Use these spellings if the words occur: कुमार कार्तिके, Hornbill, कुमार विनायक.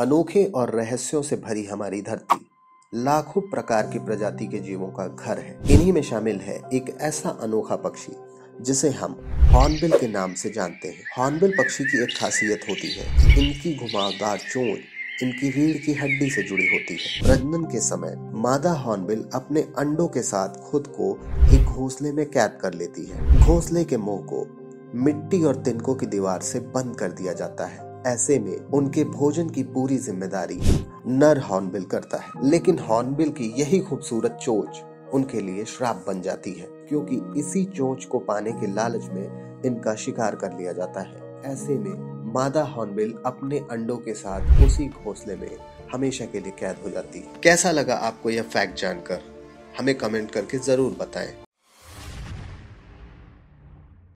अनोखे और रहस्यों से भरी हमारी धरती लाखों प्रकार की प्रजाति के जीवों का घर है। इन्हीं में शामिल है एक ऐसा अनोखा पक्षी जिसे हम हॉर्नबिल के नाम से जानते हैं। हॉर्नबिल पक्षी की एक खासियत होती है, इनकी घुमावदार चोंच इनकी रीढ़ की हड्डी से जुड़ी होती है। प्रजनन के समय मादा हॉर्नबिल अपने अंडों के साथ खुद को एक घोंसले में कैद कर लेती है। घोंसले के मुंह को मिट्टी और तिनकों की दीवार से बंद कर दिया जाता है। ऐसे में उनके भोजन की पूरी जिम्मेदारी नर हॉर्नबिल करता है, लेकिन हॉर्नबिल की यही खूबसूरत चोंच उनके लिए श्राप बन जाती है, क्योंकि इसी चोंच को पाने के लालच में इनका शिकार कर लिया जाता है। ऐसे में मादा हॉर्नबिल अपने अंडों के साथ उसी घोंसले में हमेशा के लिए कैद हो जाती है। कैसा लगा आपको यह फैक्ट जानकर? हमें कमेंट करके जरूर बताएं।